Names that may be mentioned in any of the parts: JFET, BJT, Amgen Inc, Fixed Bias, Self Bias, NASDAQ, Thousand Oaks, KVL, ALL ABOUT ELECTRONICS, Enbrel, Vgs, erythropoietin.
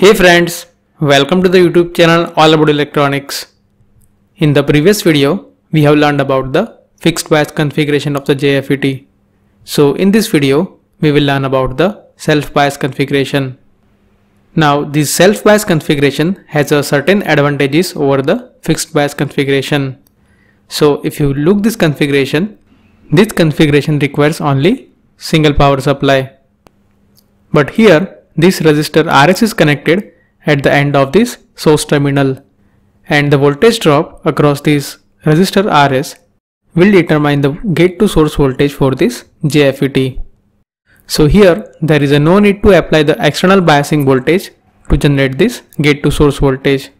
Hey friends, welcome to the YouTube channel All About Electronics. In the previous video, we have learned about the fixed bias configuration of the JFET. So in this video, we will learn about the self-bias configuration. Now this self-bias configuration has a certain advantages over the fixed bias configuration. So if you look this configuration requires only single power supply. But here, this resistor RS is connected at the end of this source terminal, and the voltage drop across this resistor RS will determine the gate to source voltage for this JFET. So here there is no need to apply the external biasing voltage to generate this gate to source voltage,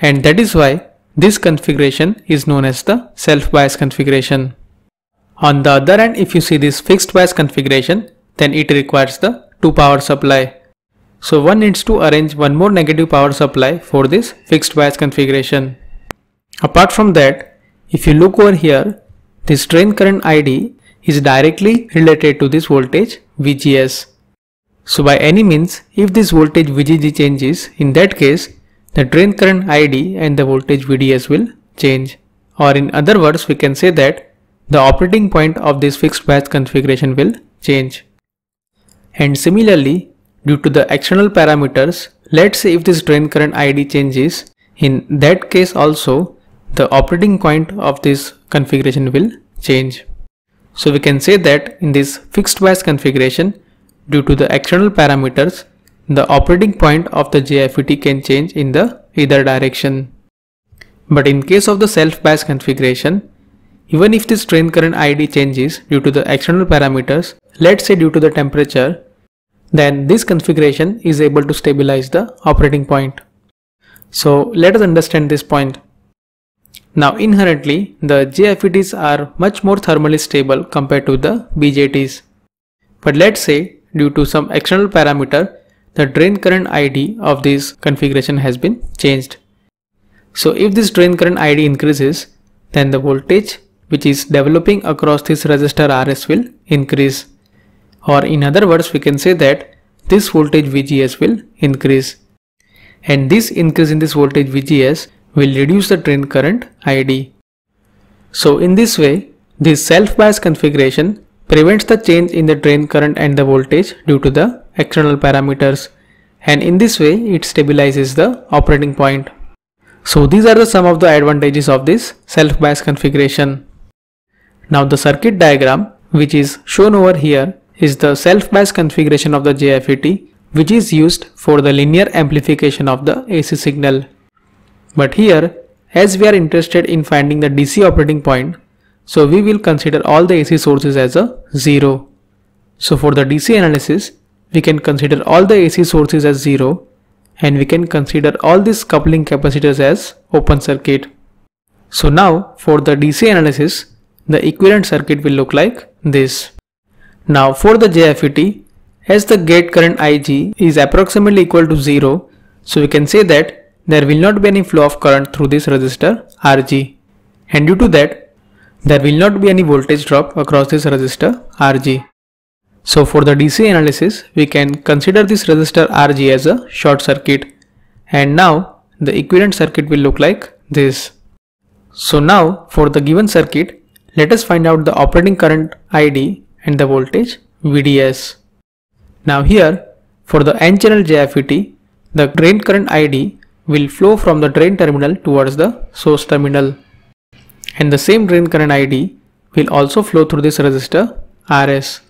and that is why this configuration is known as the self-bias configuration. On the other hand, if you see this fixed bias configuration, then it requires the 2 power supply. So one needs to arrange one more negative power supply for this fixed bias configuration. Apart from that, if you look over here, this drain current ID is directly related to this voltage VGS. So by any means, if this voltage VGG changes, in that case, the drain current ID and the voltage VDS will change. Or in other words, we can say that the operating point of this fixed bias configuration will change. And similarly, due to the external parameters, let's say if this drain current ID changes, in that case also the operating point of this configuration will change. So we can say that in this fixed bias configuration, due to the external parameters, the operating point of the JFET can change in the either direction. But in case of the self-bias configuration, even if this drain current ID changes due to the external parameters, let's say due to the temperature, then this configuration is able to stabilize the operating point. So let us understand this point. Now inherently, the JFETs are much more thermally stable compared to the BJTs. But let's say due to some external parameter, the drain current ID of this configuration has been changed. So if this drain current ID increases, then the voltage which is developing across this resistor RS will increase. Or in other words, we can say that this voltage VGS will increase, and this increase in this voltage VGS will reduce the drain current ID. So in this way, this self-bias configuration prevents the change in the drain current and the voltage due to the external parameters, and in this way it stabilizes the operating point. So these are some of the advantages of this self-bias configuration. Now the circuit diagram which is shown over here is the self-bias configuration of the JFET, which is used for the linear amplification of the AC signal. But here, as we are interested in finding the DC operating point, so we will consider all the AC sources as a 0. So for the DC analysis, we can consider all the AC sources as 0, and we can consider all these coupling capacitors as open circuit. So now for the DC analysis, the equivalent circuit will look like this. Now for the JFET, as the gate current IG is approximately equal to 0, so we can say that there will not be any flow of current through this resistor RG, and due to that there will not be any voltage drop across this resistor RG. So for the DC analysis, we can consider this resistor RG as a short circuit, and now the equivalent circuit will look like this. So now for the given circuit, let us find out the operating current ID and the voltage VDS. Now here, for the N-channel JFET, the drain current ID will flow from the drain terminal towards the source terminal, and the same drain current ID will also flow through this resistor RS.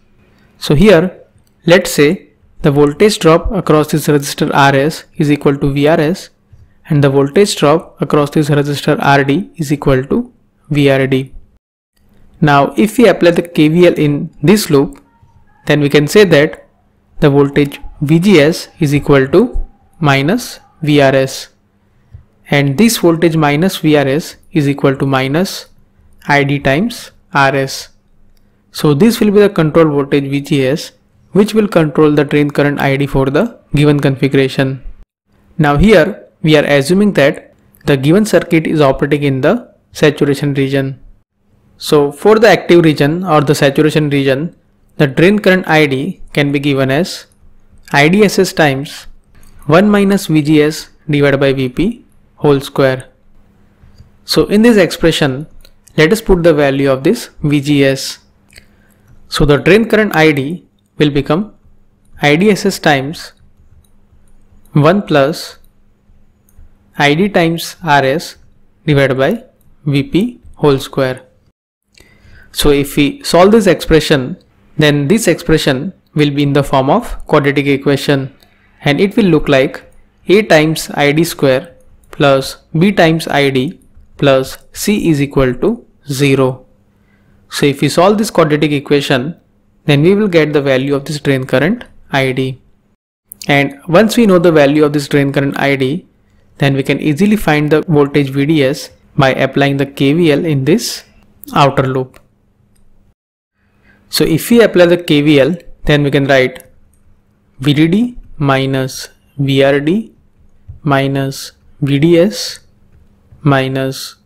So here, let's say the voltage drop across this resistor RS is equal to VRS, and the voltage drop across this resistor RD is equal to VRD. Now if we apply the KVL in this loop, then we can say that the voltage VGS is equal to minus VRS, and this voltage minus VRS is equal to minus ID times RS. So this will be the control voltage VGS, which will control the drain current ID for the given configuration. Now here we are assuming that the given circuit is operating in the saturation region. So for the active region or the saturation region, the drain current ID can be given as IDSS times 1 minus VGS divided by VP whole square. So in this expression, let us put the value of this VGS. So the drain current ID will become IDSS times 1 plus ID times RS divided by VP whole square. So if we solve this expression, then this expression will be in the form of quadratic equation, and it will look like A times ID square plus B times ID plus C is equal to 0. So if we solve this quadratic equation, then we will get the value of this drain current ID. And once we know the value of this drain current ID, then we can easily find the voltage VDS by applying the KVL in this outer loop. So if we apply the KVL, then we can write VDD minus VRD minus VDS minus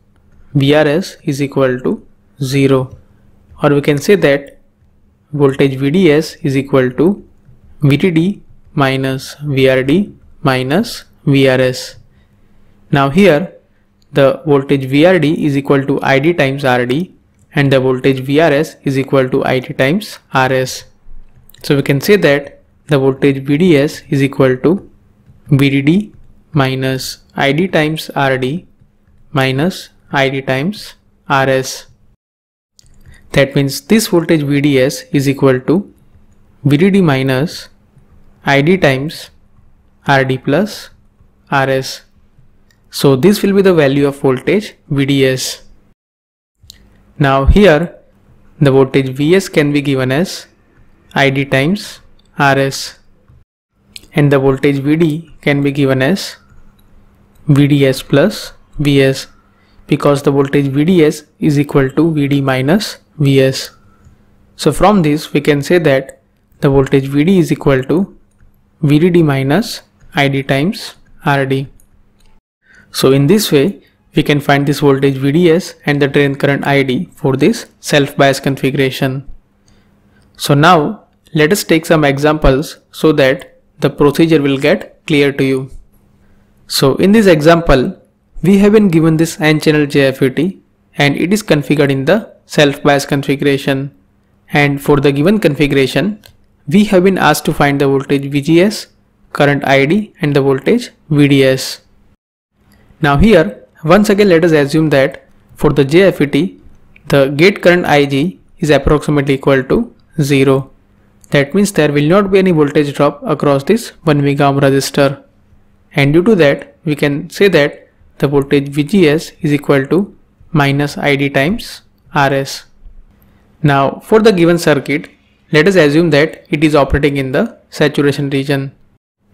VRS is equal to 0, or we can say that voltage VDS is equal to VDD minus VRD minus VRS. Now here the voltage VRD is equal to ID times RD, and the voltage VRS is equal to ID times RS. So we can say that the voltage VDS is equal to VDD minus ID times RD minus ID times RS. That means this voltage VDS is equal to VDD minus ID times RD plus RS. So this will be the value of voltage VDS. Now here the voltage VS can be given as ID times RS, and the voltage VD can be given as VDS plus VS, because the voltage VDS is equal to VD minus VS. So from this we can say that the voltage VD is equal to VDD minus ID times RD. So in this way we can find this voltage VDS and the drain current ID for this self-bias configuration. So now let us take some examples so that the procedure will get clear to you. So in this example, we have been given this n-channel JFET, and it is configured in the self-bias configuration, and for the given configuration we have been asked to find the voltage VGS, current ID and the voltage VDS. Now here once again let us assume that for the JFET the gate current IG is approximately equal to 0. That means there will not be any voltage drop across this 1 mega ohm resistor, and due to that we can say that the voltage VGS is equal to minus ID times RS. Now for the given circuit, let us assume that it is operating in the saturation region,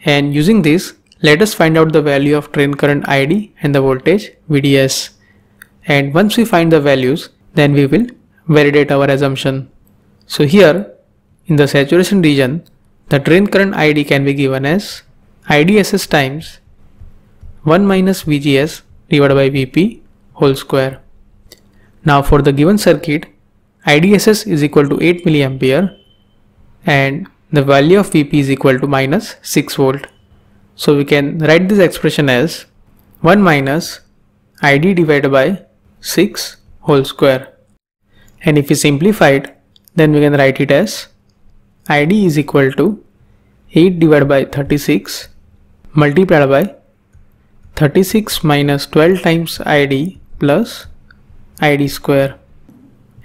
and using this let us find out the value of drain current ID and the voltage VDS. And once we find the values, then we will validate our assumption. So here in the saturation region, the drain current ID can be given as IDSS times 1 minus VGS divided by VP whole square. Now for the given circuit, IDSS is equal to 8 milliampere and the value of VP is equal to minus 6 volt. So we can write this expression as 1 minus ID divided by 6 whole square, and if we simplify it, then we can write it as ID is equal to 8 divided by 36 multiplied by 36 minus 12 times ID plus ID square,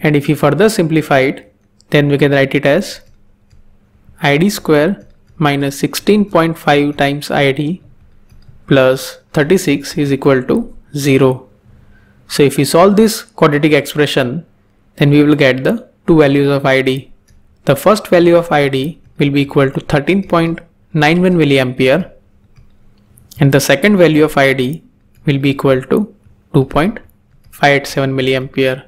and if we further simplify it, then we can write it as ID square minus 16.5 times ID plus 36 is equal to 0. So if we solve this quadratic expression, then we will get the two values of ID. The first value of ID will be equal to 13.91 milliampere, and the second value of ID will be equal to 2.587 milliampere.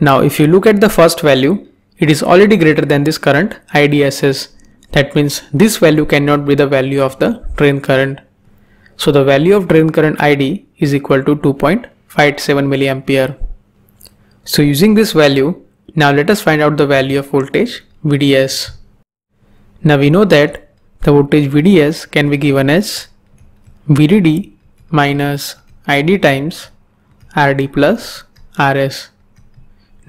Now if you look at the first value, it is already greater than this current IDSS. That means this value cannot be the value of the drain current. So the value of drain current ID is equal to 2.587 milliampere. So using this value, now let us find out the value of voltage VDS. Now we know that the voltage VDS can be given as VDD minus ID times RD plus RS.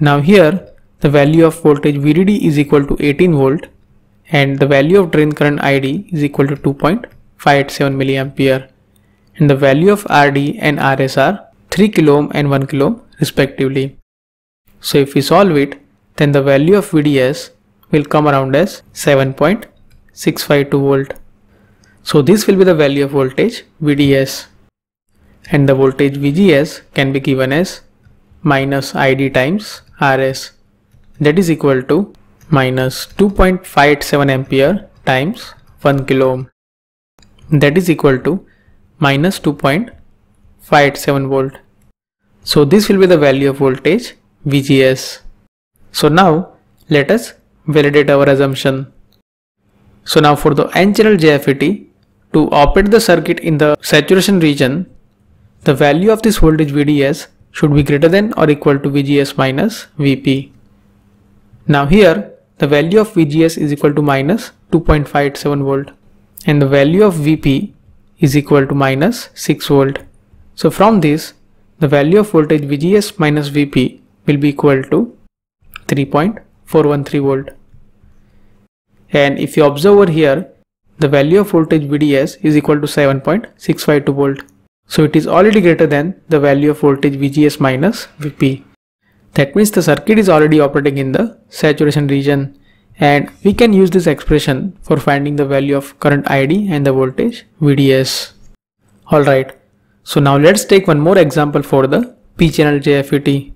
Now here the value of voltage VDD is equal to 18 volt and the value of drain current ID is equal to 2.587 milliampere and the value of RD and RS are 3 kilo ohm and 1 kilo ohm respectively. So if we solve it, then the value of VDS will come around as 7.652 volt. So this will be the value of voltage VDS, and the voltage VGS can be given as minus ID times RS, that is equal to minus 2.587 ampere times 1 kilo ohm, that is equal to minus 2.587 volt. So this will be the value of voltage VGS. So now let us validate our assumption. So now for the N channel JFET, to operate the circuit in the saturation region, the value of this voltage VDS should be greater than or equal to VGS minus VP. Now here the value of VGS is equal to minus 2.587 volt and the value of VP is equal to minus 6 volt. So from this, the value of voltage VGS minus VP will be equal to 3.413 volt. And if you observe over here, the value of voltage VDS is equal to 7.652 volt. So it is already greater than the value of voltage VGS minus VP. That means the circuit is already operating in the saturation region, and we can use this expression for finding the value of current ID and the voltage VDS. Alright, so now let's take one more example for the P channel JFET.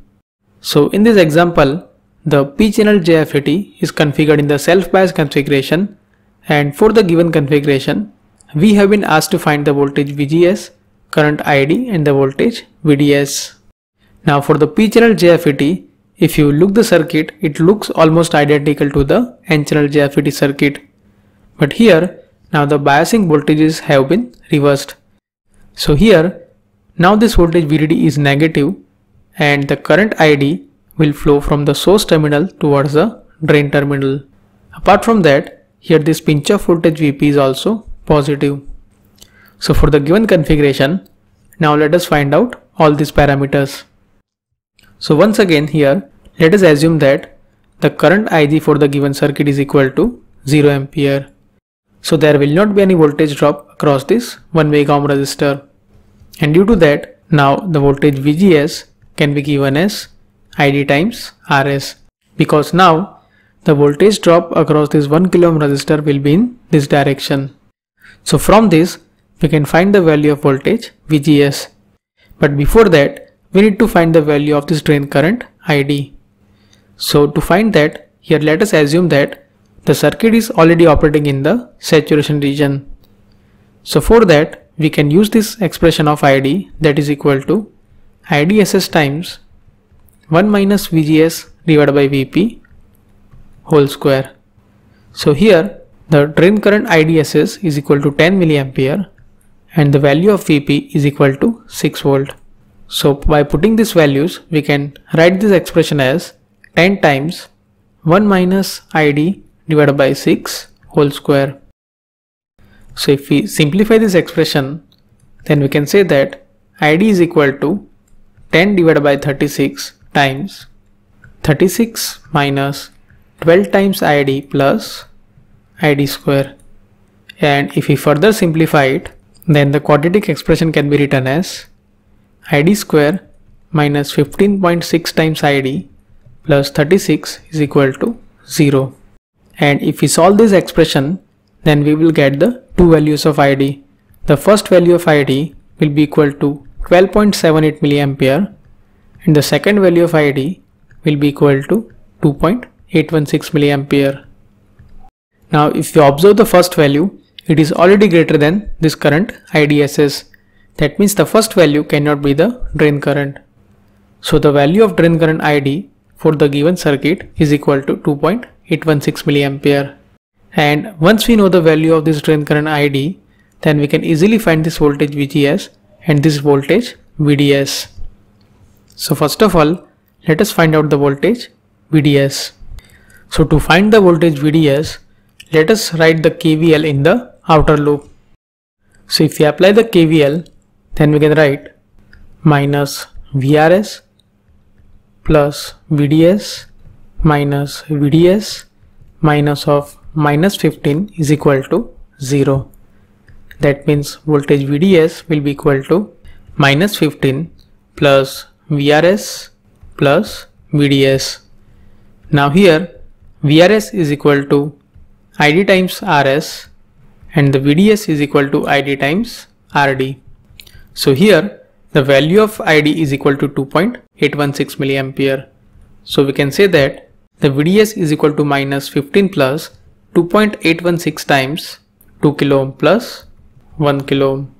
So in this example, the P channel JFET is configured in the self-bias configuration, and for the given configuration, we have been asked to find the voltage VGS, current ID and the voltage VDS. Now for the P channel JFET, if you look the circuit, it looks almost identical to the N channel JFET circuit. But here, now the biasing voltages have been reversed. So here, now this voltage VDD is negative and the current ID will flow from the source terminal towards the drain terminal. Apart from that, here this pinch of voltage VP is also positive. So for the given configuration, now let us find out all these parameters. So once again here, let us assume that the current IG for the given circuit is equal to 0 ampere. So there will not be any voltage drop across this 1-way ohm resistor. And due to that, now the voltage VGS can be given as ID times RS, because now the voltage drop across this 1 kilo ohm resistor will be in this direction. So from this, we can find the value of voltage VGS. But before that, we need to find the value of this drain current ID. So to find that, here let us assume that the circuit is already operating in the saturation region. So for that, we can use this expression of ID, that is equal to IDSS times 1 minus VGS divided by VP whole square. So here the drain current IDSS is equal to 10 milliampere and the value of VP is equal to 6 volt. So by putting these values, we can write this expression as 10 times 1 minus ID divided by 6 whole square. So if we simplify this expression, then we can say that ID is equal to 10 divided by 36 times 36 minus 12 times ID plus ID square. And if we further simplify it, then the quadratic expression can be written as ID square minus 15.6 times ID plus 36 is equal to 0. And if we solve this expression, then we will get the two values of ID. The first value of ID will be equal to 12.78 milliampere and the second value of ID will be equal to 2.816 milliampere. Now if you observe the first value, it is already greater than this current IDSS. That means the first value cannot be the drain current. So the value of drain current ID for the given circuit is equal to 2.816 milliampere. And once we know the value of this drain current ID, then we can easily find this voltage VGS and this voltage VDS. So first of all, let us find out the voltage VDS. So to find the voltage VDS, Let us write the KVL in the outer loop. So if we apply the KVL, then we can write minus VRS plus VDS minus VDS minus of minus 15 is equal to 0. That means voltage VDS will be equal to minus 15 plus VRS plus VDS. Now here VRS is equal to ID times RS and the VDS is equal to ID times RD. So here the value of ID is equal to 2.816 milliampere. So we can say that the VDS is equal to minus 15 plus 2.816 times 2 kilo ohm plus 1 kilo ohm.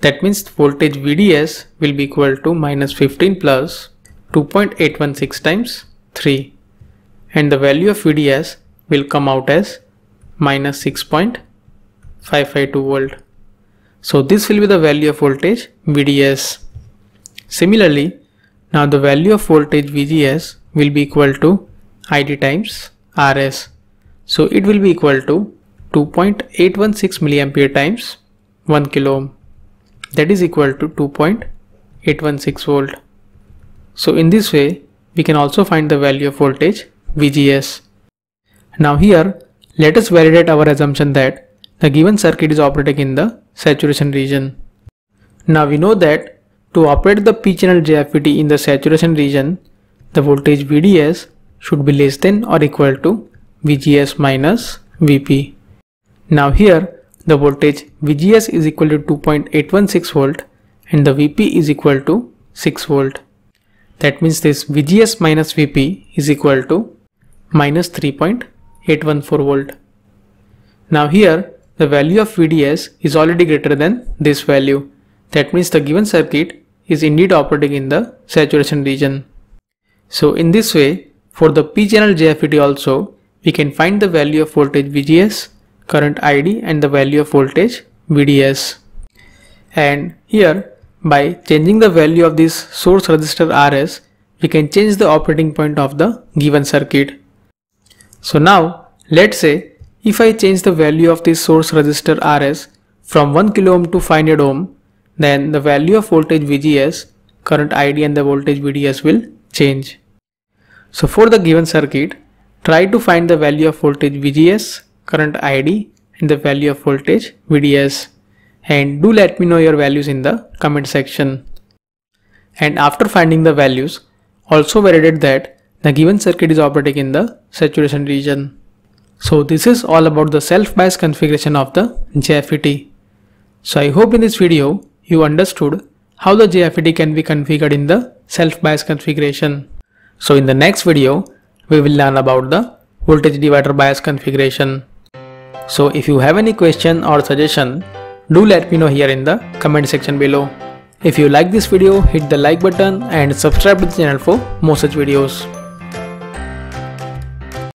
That means voltage VDS will be equal to minus 15 plus 2.816 times 3, and the value of VDS will come out as minus 6.552 volt. So this will be the value of voltage VDS. Similarly, now the value of voltage VGS will be equal to ID times RS. So it will be equal to 2.816 milliampere times 1 kilo ohm. That is equal to 2.816 volt. So in this way, we can also find the value of voltage VGS. Now here, let us validate our assumption that the given circuit is operating in the saturation region. Now we know that to operate the P-channel JFET in the saturation region, the voltage VDS should be less than or equal to VGS minus VP. Now here, the voltage VGS is equal to 2.816 volt and the VP is equal to 6 volt. That means this VGS minus VP is equal to minus 3.814 volt. Now here the value of VDS is already greater than this value. That means the given circuit is indeed operating in the saturation region. So in this way, for the P-channel JFET also, we can find the value of voltage VGS, current ID and the value of voltage VDS. And here, by changing the value of this source resistor RS, we can change the operating point of the given circuit. So now, let's say if I change the value of this source resistor RS from 1 kilo ohm to 500 ohm, then the value of voltage VGS, current ID and the voltage VDS will change. So for the given circuit, try to find the value of voltage VGS, current ID and the value of voltage VDS, and do let me know your values in the comment section. And after finding the values, also validate that the given circuit is operating in the saturation region. So this is all about the self-bias configuration of the JFET. So I hope in this video you understood how the JFET can be configured in the self-bias configuration. So in the next video, we will learn about the voltage divider bias configuration. So if you have any question or suggestion, do let me know here in the comment section below. If you like this video, hit the like button and subscribe to the channel for more such videos.